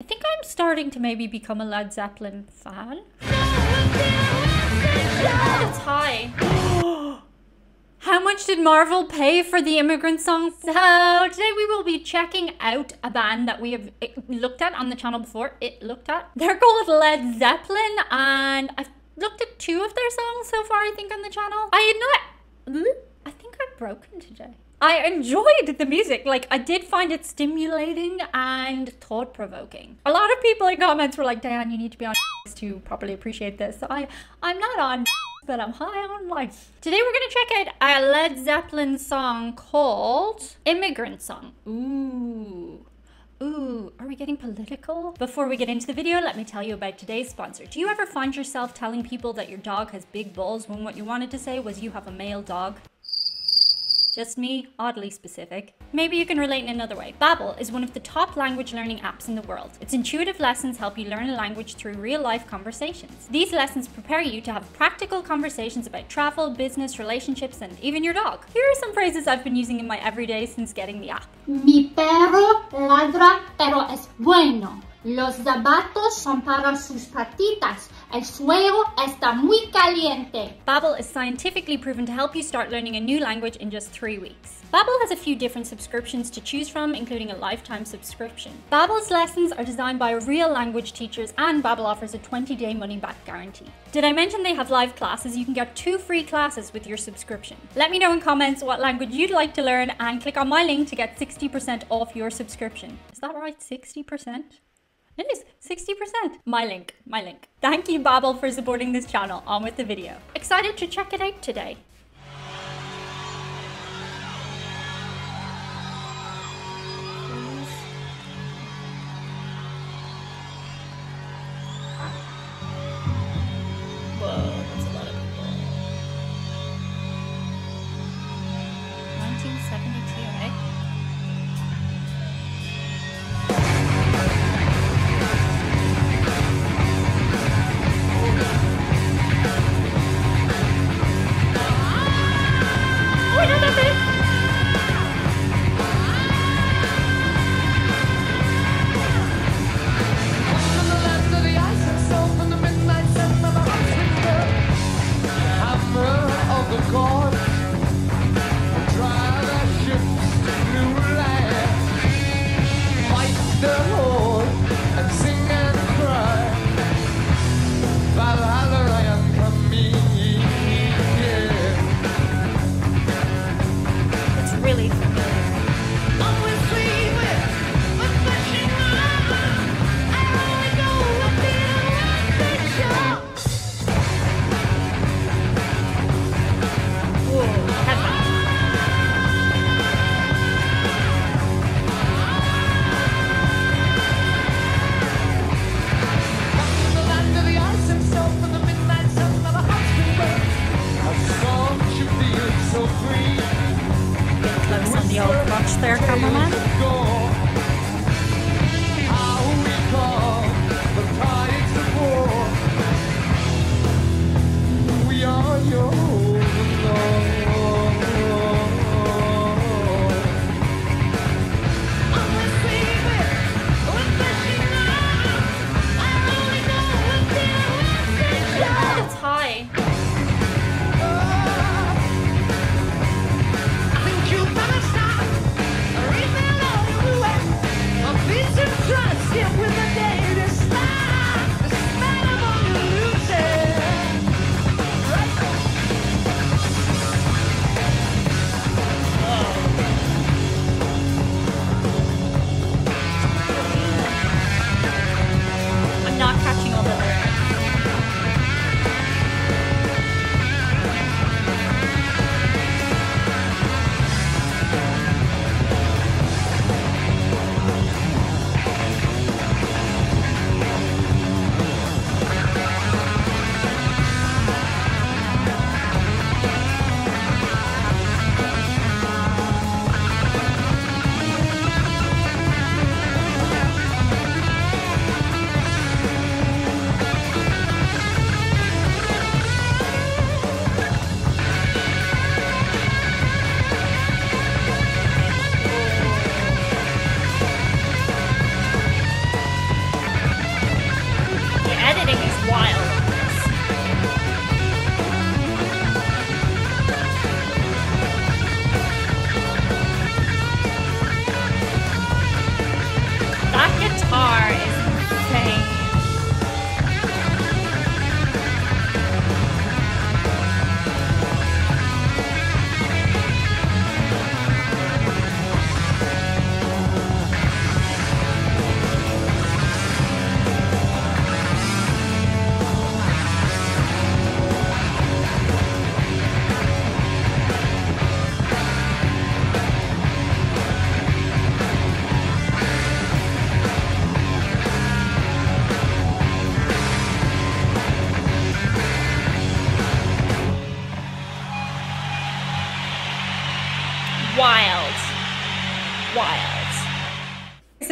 I think I'm starting to maybe become a Led Zeppelin fan. It's high. How much did Marvel pay for the Immigrant Song? So today we will be checking out a band that we have looked at on the channel before. They're called Led Zeppelin, and I've looked at two of their songs so far, I think, on the channel. I think I'm broken today. I enjoyed the music. Like, I did find it stimulating and thought-provoking. A lot of people in comments were like, Diane, you need to be on to properly appreciate this. So I'm not on, but I'm high on life. Today we're gonna check out a Led Zeppelin song called Immigrant Song. Ooh. Ooh, are we getting political? Before we get into the video, let me tell you about today's sponsor. Do you ever find yourself telling people that your dog has big balls when what you wanted to say was you have a male dog? Just me, oddly specific. Maybe you can relate in another way. Babbel is one of the top language learning apps in the world. Its intuitive lessons help you learn a language through real-life conversations. These lessons prepare you to have practical conversations about travel, business, relationships, and even your dog. Here are some phrases I've been using in my everyday since getting the app. Mi perro ladra, pero es bueno. Los zapatos son para sus patitas. El suelo está muy caliente. Babbel is scientifically proven to help you start learning a new language in just 3 weeks. Babbel has a few different subscriptions to choose from, including a lifetime subscription. Babbel's lessons are designed by real language teachers, and Babbel offers a 20-day money-back guarantee. Did I mention they have live classes? You can get 2 free classes with your subscription. Let me know in comments what language you'd like to learn, and click on my link to get 60% off your subscription. Is that right? 60%? It is 60%. My link. Thank you, Babbel, for supporting this channel. On with the video. Excited to check it out today. Whoa, that's a lot of people. 1972, right?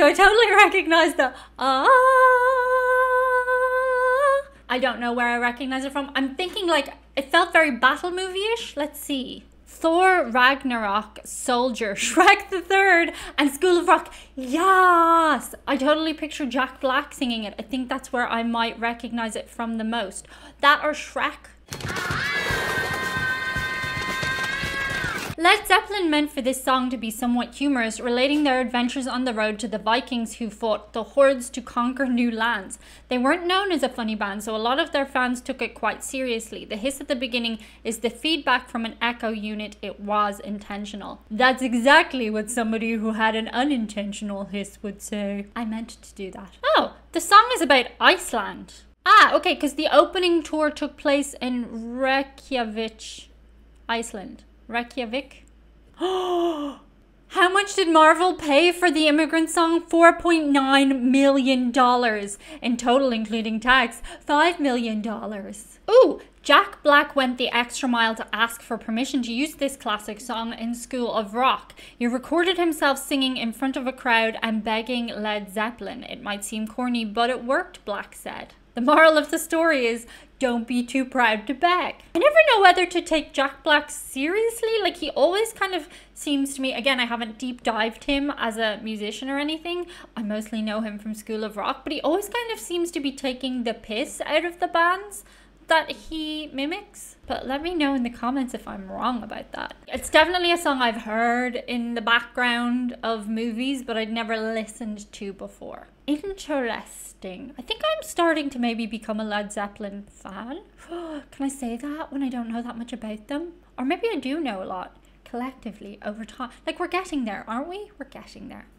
I totally recognize the I don't know where I recognize it from. I'm thinking like it felt very battle movie-ish. Let's see. Thor Ragnarok, Soldier, Shrek the Third, and School of Rock. Yes! I totally picture Jack Black singing it. I think that's where I might recognize it from the most. That or Shrek. Led Zeppelin meant for this song to be somewhat humorous, relating their adventures on the road to the Vikings who fought the hordes to conquer new lands. They weren't known as a funny band, so a lot of their fans took it quite seriously. The hiss at the beginning is the feedback from an echo unit. It was intentional. That's exactly what somebody who had an unintentional hiss would say. I meant to do that. Oh, the song is about Iceland. Ah, okay, because the opening tour took place in Reykjavik, Iceland. Reykjavik. Oh, how much did Marvel pay for the Immigrant Song? $4.9 million. In total, including tax, $5 million. Ooh, Jack Black went the extra mile to ask for permission to use this classic song in School of Rock. He recorded himself singing in front of a crowd and begging Led Zeppelin. It might seem corny, but it worked, Black said. The moral of the story is, don't be too proud to beg. I never know whether to take Jack Black seriously. Like, he always kind of seems to me, again, I haven't deep dived him as a musician or anything. I mostly know him from School of Rock, but he always kind of seems to be taking the piss out of the bands that he mimics. But let me know in the comments if I'm wrong about that. It's definitely a song I've heard in the background of movies, but I'd never listened to before. Interesting. I think I'm starting to maybe become a Led Zeppelin fan. Can I say that when I don't know that much about them? Or maybe I do know a lot collectively over time. Like, we're getting there, aren't we? We're getting there.